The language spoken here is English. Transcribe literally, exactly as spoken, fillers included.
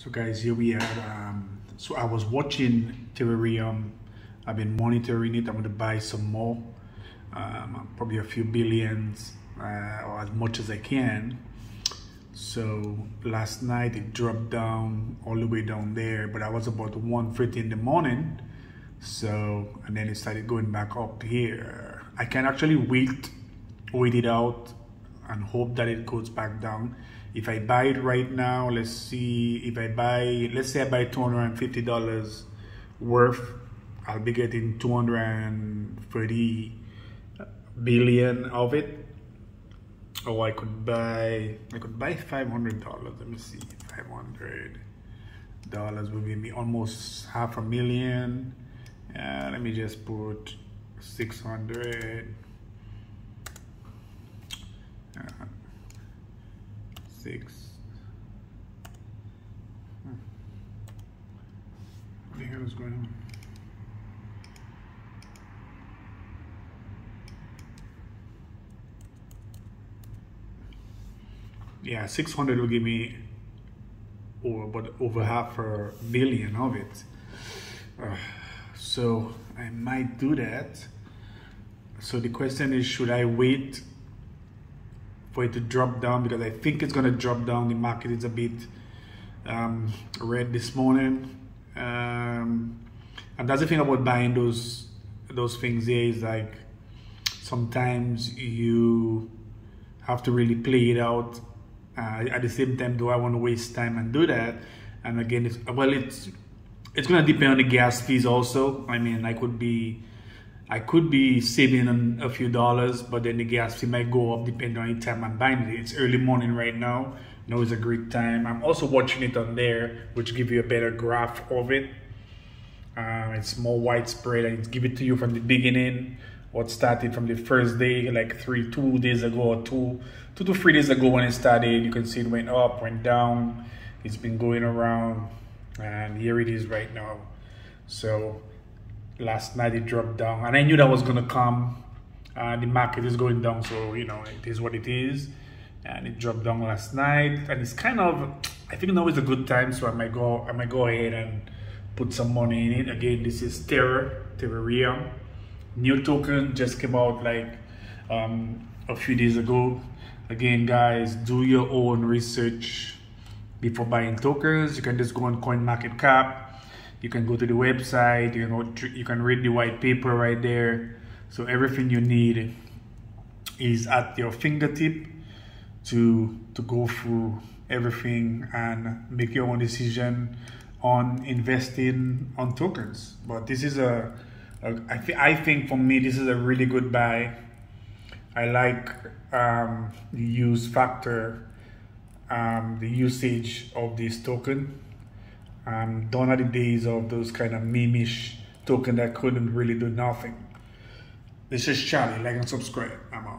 So guys, here we are. Um, so I was watching Terareum. I've been monitoring it. I'm going to buy some more, um, probably a few billions uh, or as much as I can. So last night it dropped down all the way down there, but I was about one thirty in the morning. So, and then it started going back up here. I can actually wait, wait it out and hope that it goes back down. If I buy it right now, let's see, if I buy, let's say I buy two hundred fifty dollars worth, I'll be getting two hundred thirty billion of it. Oh, I could buy, I could buy five hundred dollars, let me see, five hundred dollars would give me almost half a million. Uh, let me just put six hundred. Uh, six. Hmm. What the hell is going on? Yeah, six hundred will give me over, but over half a billion of it. Uh, so I might do that. So the question is, should I wait for it to drop down? Because I think it's going to drop down. The market is a bit um, red this morning. Um, and that's the thing about buying those those things there, is like sometimes you have to really play it out. Uh, at the same time, do I want to waste time and do that? And again, it's, well, it's it's going to depend on the gas fees also. I mean, I could be I could be saving a few dollars, but then the gas fee might go up depending on the time I'm buying it. It's early morning right now. You know, it's a great time. I'm also watching it on there, which gives you a better graph of it. Uh, it's more widespread, and it's give it to you from the beginning. What started from the first day, like three, two days ago, or two, two to three days ago when it started. You can see it went up, went down. It's been going around, and here it is right now. So last night it dropped down, and I knew that was gonna come. Uh, the market is going down, so you know it is what it is. And it dropped down last night, and it's kind of, I think now is a good time, so I might go, I might go ahead and put some money in it. Again, this is Terra, Terareum. New token just came out like um, a few days ago. Again, guys, do your own research before buying tokens. You can just go on coin market cap. You can go to the website. You know, you can read the white paper right there. So everything you need is at your fingertip to to go through everything and make your own decision on investing on tokens. But this is a I, th I think for me this is a really good buy. I like um, the use factor, um, the usage of this token. Um, Done at the days of those kind of meme-ish token that couldn't really do nothing. This is Charlie. Like and subscribe. I'm out.